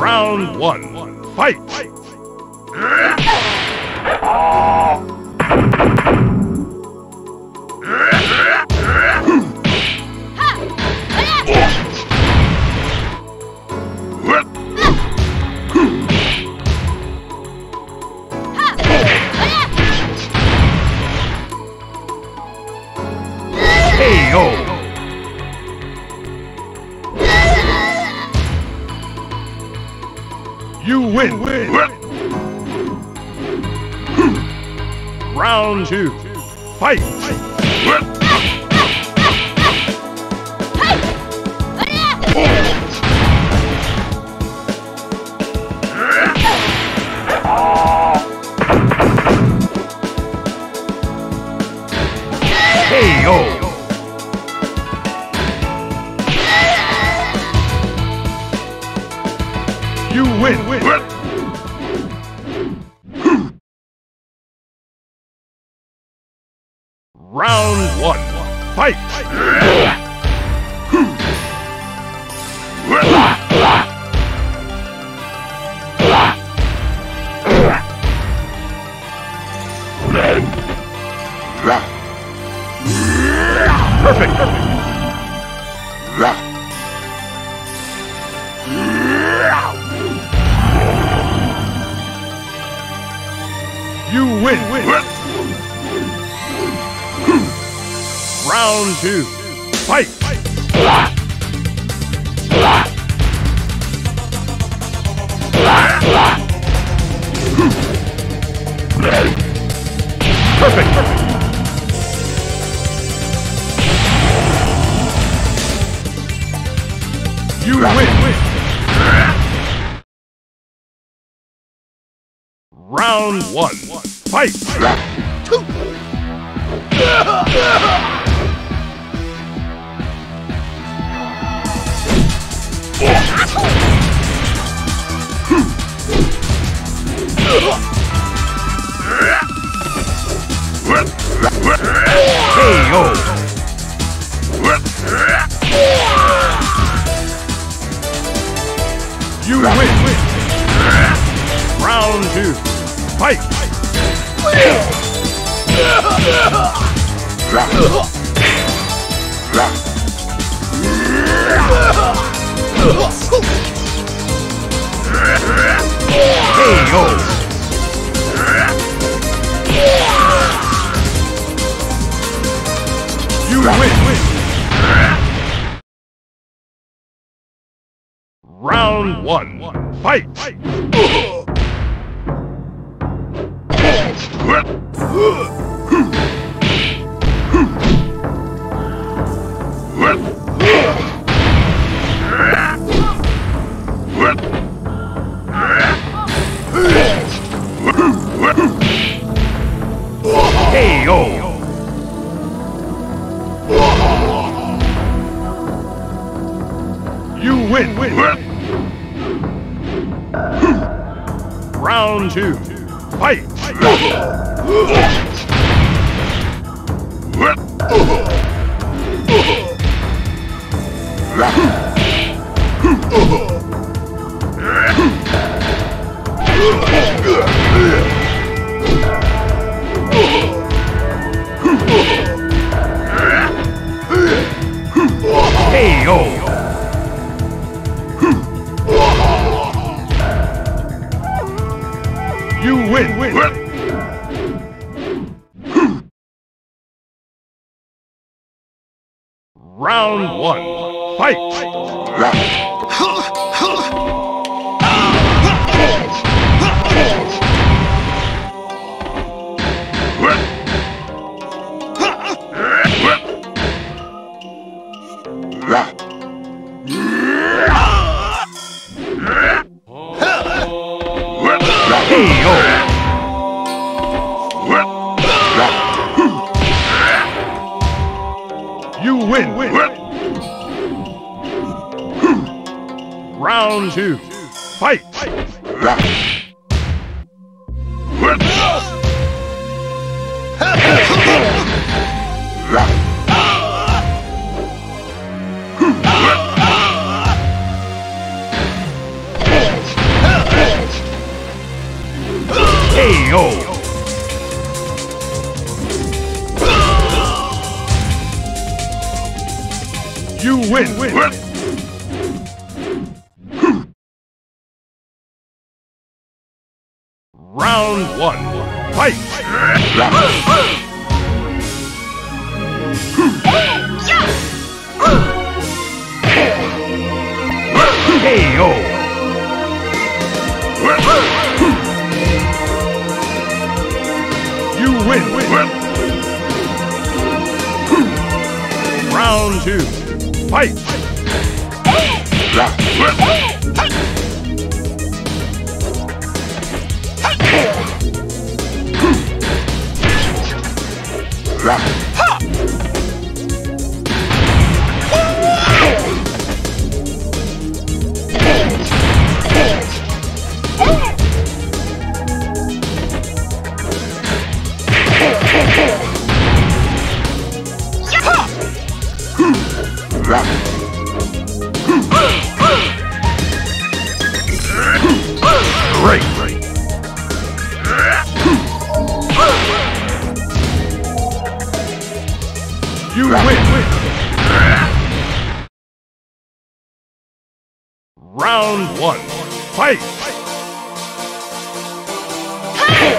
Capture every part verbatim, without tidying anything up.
Round one, fight! K O! You win! You win. Round two, fight! K O! You win! win. Round one, fight! Perfect! Perfect. You win! win. Round two, fight! Perfect! Perfect! You win! win. Round one, fight! K O! You win! win. Round two! Fight! K O! You win! win. Round one, fight! K O! You win! win. Round two, fight! K O! You win! win. Round one, fight! K O! You win! win. Round two, fight! K O. You win! win. win. Round one, fight! K O! You win! win. Round two, fight! Ha! Great, great. You win! Round one, fight! K O.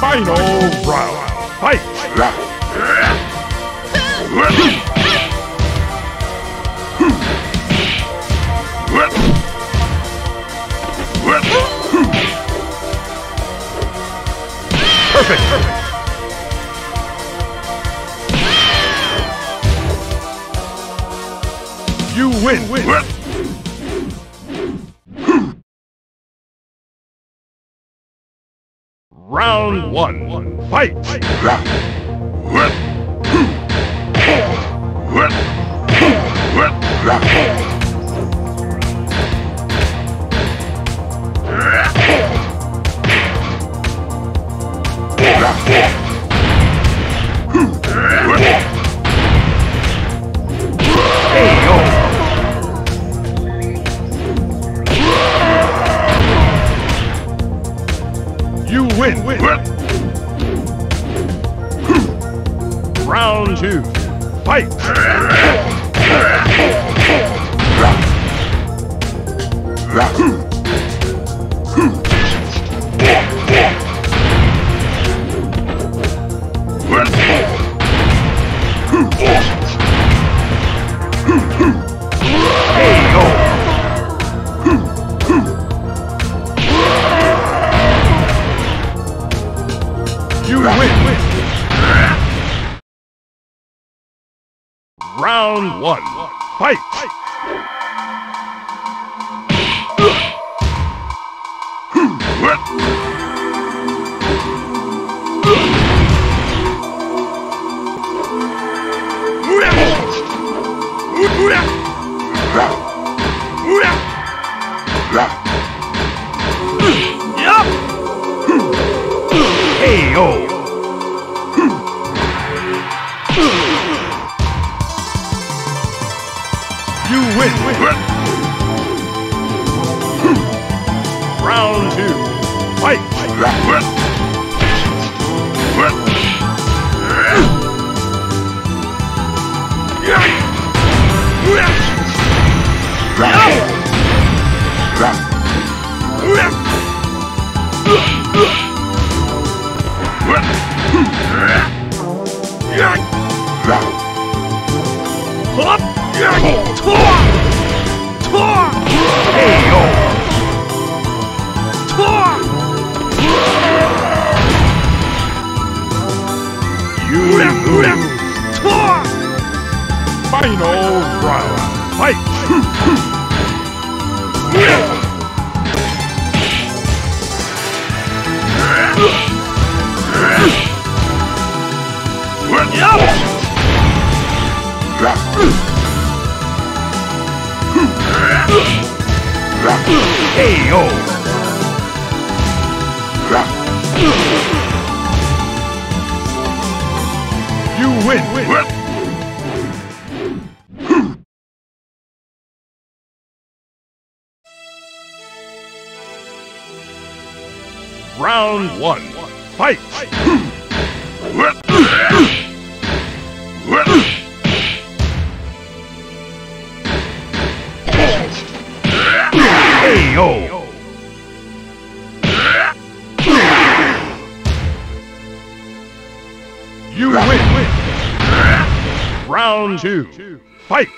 Final round, fight! Perfect, perfect! You win! win. Round one, one, fight! K O. You win! win. Round two, fight! K O. Round one, fight! K O. Round two. Fight. Final round. Fight! K O. You win! win. Round one, fight! K O! You win! Round two, fight!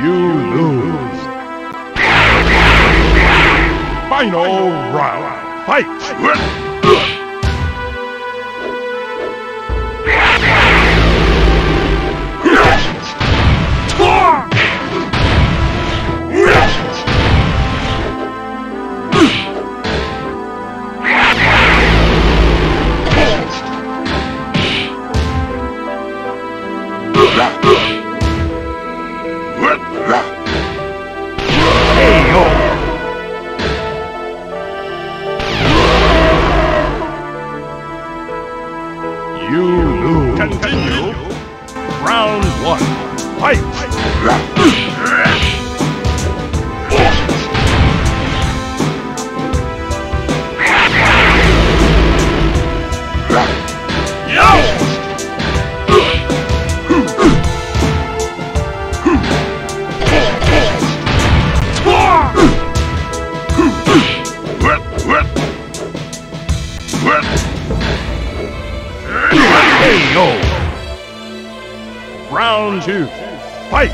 You lose. Final round. Fight! Continue. Round one. Fight! Round two, fight!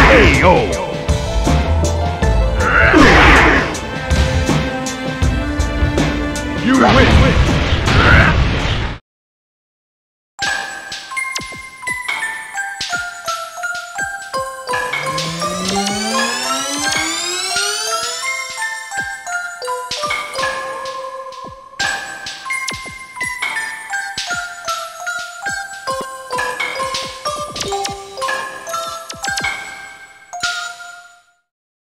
K O!